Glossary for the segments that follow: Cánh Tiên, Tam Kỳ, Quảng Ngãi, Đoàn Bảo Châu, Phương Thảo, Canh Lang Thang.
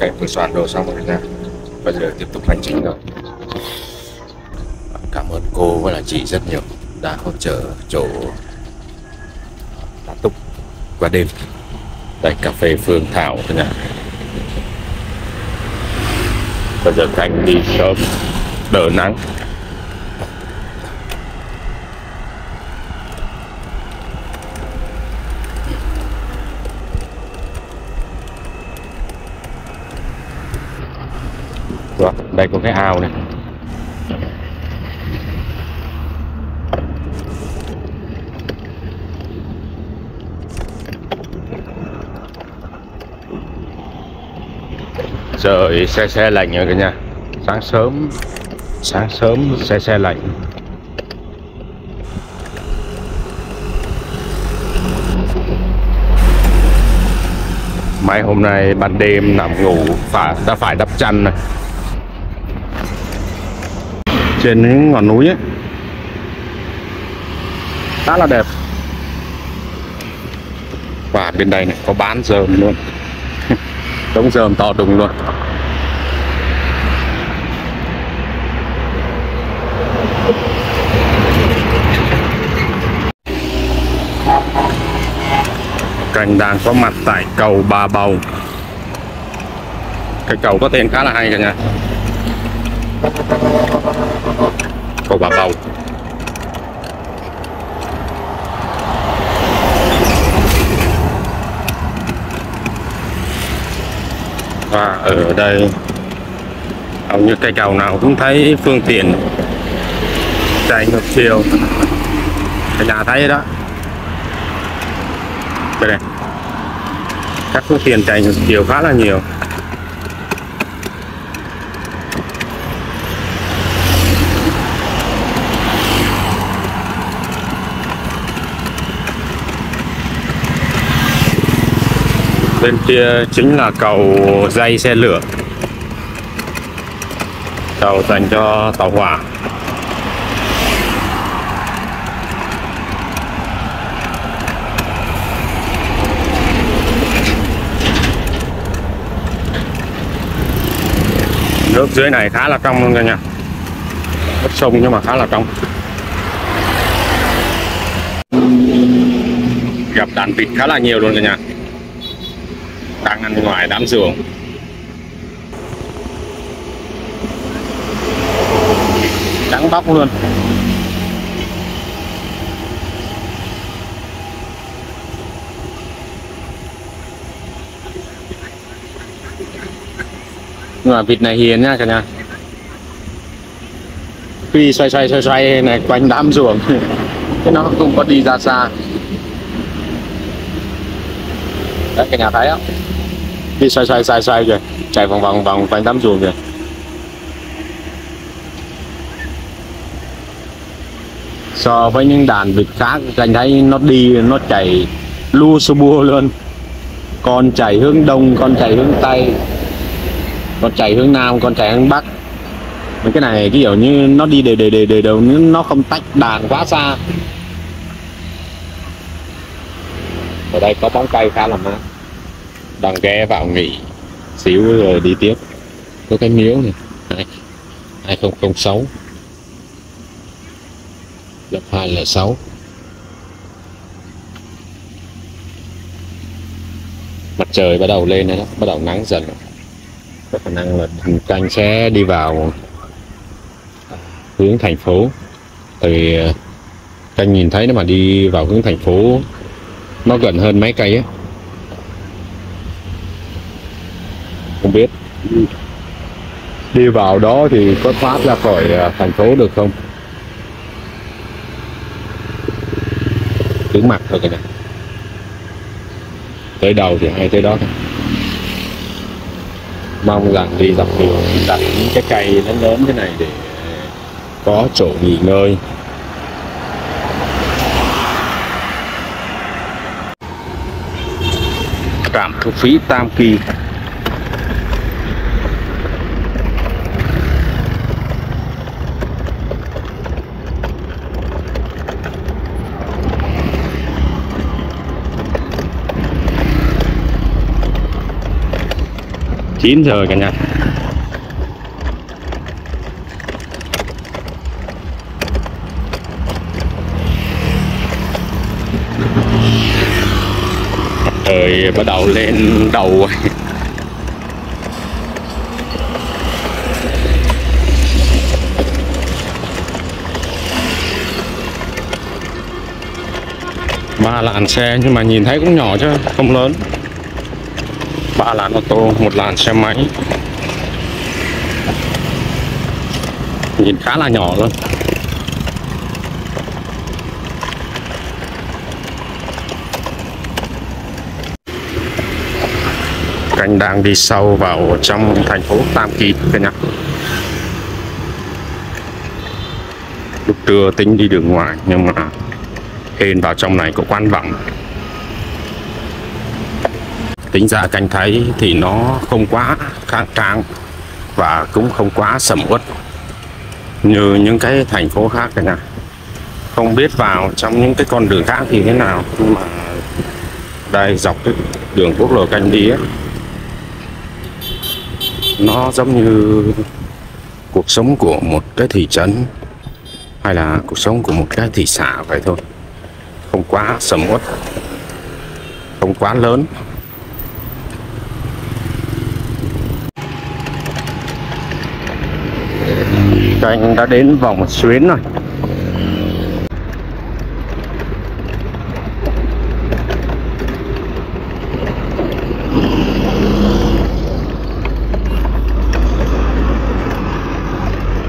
Cảnh vừa soạn đồ xong rồi nha. Bây giờ tiếp tục hành trình rồi. Cảm ơn cô và là chị rất nhiều đã hỗ trợ chỗ tá túc qua đêm tại cà phê Phương Thảo thôi nha. Bây giờ Cảnh đi sớm đỡ nắng. Rồi, đây có cái ao này. Trời, xe lạnh rồi cả nhà. Sáng sớm xe lạnh. Mấy hôm nay ban đêm nằm ngủ phải đắp chăn này. Trên những ngọn núi ấy khá là đẹp. Và bên đây này có bán dơm luôn. Đống dơm to đùng luôn. Cảnh đang có mặt tại cầu Bà Bầu. Cái cầu có tên khá là hay cả nhà. Cầu Bà Bầu. Và ở đây hầu như cây cầu nào cũng thấy phương tiện chạy ngược chiều. Cả nhà thấy đó, đây này. Các phương tiện chạy ngược chiều khá là nhiều. Bên kia chính là cầu dây xe lửa, cầu dành cho tàu hỏa. Nước dưới này khá là trong luôn cả nhà, rất sông nhưng mà khá là trong. Gặp đàn vịt khá là nhiều luôn cả nhà, đang ăn ngoài đám ruộng. Trắng bóc luôn. Nhưng mà vịt này hiền nha cả nhà. Khi xoay này quanh đám ruộng thế nó không có đi ra xa. Đấy cả nhà thấy không? Đi xoay kìa, chạy vòng quanh đám ruộng kìa. So với những đàn vịt khác, anh thấy nó chạy lu su bua luôn. Con chạy hướng đông, con chạy hướng tây, con chạy hướng nam, con chạy hướng bắc. Mấy cái này kiểu như nó đi đều, nó không tách đàn quá xa. Ở đây có bóng cây khá là mát. Đang ghé vào nghỉ xíu rồi đi tiếp. Có cái miếu này 2006 lập 206. Mặt trời bắt đầu lên này, bắt đầu nắng dần. Có khả năng là Canh sẽ đi vào hướng thành phố. Từ Canh nhìn thấy nó mà đi vào hướng thành phố nó gần hơn mấy cây ấy. Không biết đi vào đó thì có thoát ra khỏi thành phố được không. Cứng mặt thôi cái này. Tới đầu thì hay tới đó. Mong rằng đi dọc đường đặt những cái cây lớn thế này để có chỗ nghỉ ngơi. Trạm thu phí Tam Kỳ. 9 giờ cả nhà. Trời bắt đầu lên đầu rồi. Ba làn xe nhưng mà nhìn thấy cũng nhỏ chứ không lớn. 3 làn ô tô, 1 làn xe máy. Nhìn khá là nhỏ luôn. Anh đang đi sâu vào trong thành phố Tam Kỳ cả nhà. Lúc trưa tính đi đường ngoài nhưng mà hên vào trong này có quán vắng. Tính ra Canh thấy thì nó không quá khang trang và cũng không quá sầm uất như những cái thành phố khác cả nhà. Không biết vào trong những cái con đường khác thì thế nào, nhưng mà đây dọc cái đường quốc lộ Canh đi ấy, nó giống như cuộc sống của một cái thị trấn hay là cuộc sống của một cái thị xã vậy thôi. Không quá sầm uất, không quá lớn. Canh đã đến vòng một xuyến rồi.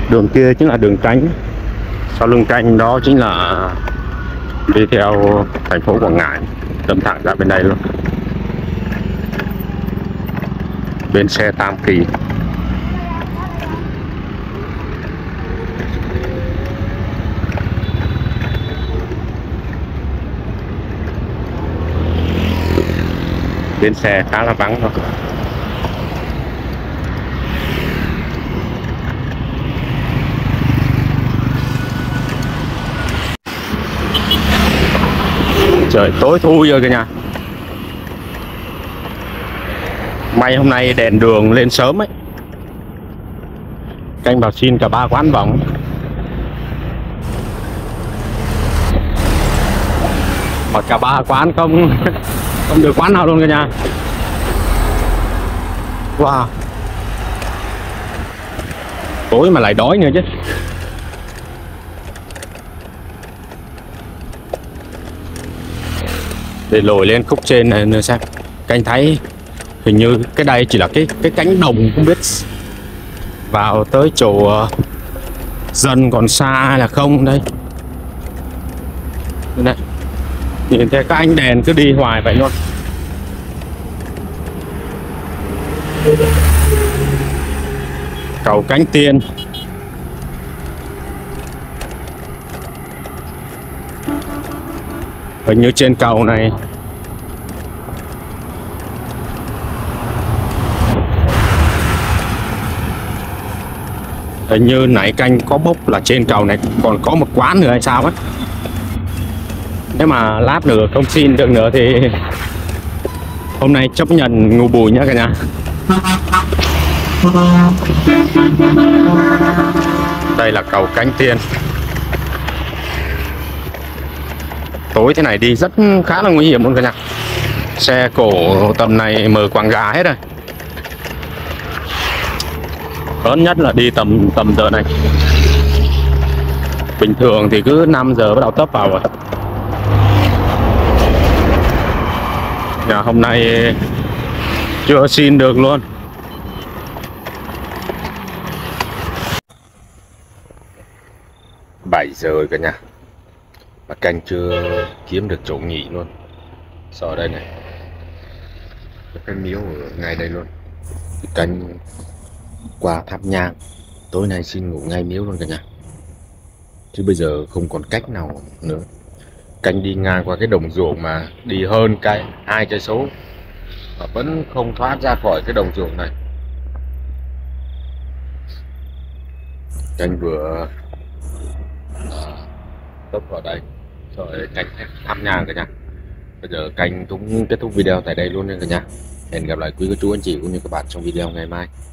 Đường kia chính là đường Cánh. Sau lưng Canh đó chính là đi theo thành phố Quảng Ngãi, đâm thẳng ra bên đây luôn, bên xe Tam Kỳ. Bến xe khá là vắng thôi. Trời tối thui rồi cả nhà. May hôm nay đèn đường lên sớm ấy. Canh vào xin cả 3 quán vòng. Mà cả 3 quán không được quán nào luôn cả nhà. Wow, tối mà lại đói nữa chứ. Để lồi lên khúc trên này nữa xem. Canh thấy hình như cái đây chỉ là cái cánh đồng, không biết vào tới chỗ dân còn xa hay là không đây. Đây. Nhìn thấy các anh đèn cứ đi hoài vậy luôn. Cầu Cánh Tiên. Hình như trên cầu này hình như nãy Canh có bốc là trên cầu này còn có một quán nữa hay sao ấy. Nếu mà lát nữa không xin được nữa thì hôm nay chấp nhận ngủ bùi nhá cả nhà. Đây là cầu Cánh Tiên. Tối thế này đi rất khá là nguy hiểm luôn cả nhà. Xe cổ tầm này mờ quàng gà hết rồi. Lớn nhất là đi tầm giờ này. Bình thường thì cứ 5 giờ bắt đầu tấp vào rồi. Dạ, hôm nay chưa xin được luôn. Bảy giờ rồi cả nhà mà Canh chưa kiếm được chỗ nghỉ luôn. Ở đây này, cái miếu ở ngay đây luôn. Canh qua tháp nhang, tối nay xin ngủ ngay miếu luôn cả nhà, chứ bây giờ không còn cách nào nữa. Canh đi ngang qua cái đồng ruộng mà đi hơn cái 2 cây số mà vẫn không thoát ra khỏi cái đồng ruộng này. Canh vừa tấp vào đây rồi Canh tháp nhang cả nhà. Bây giờ Canh cũng kết thúc video tại đây luôn nha cả nhà. Hẹn gặp lại quý cô chú anh chị cũng như các bạn trong video ngày mai.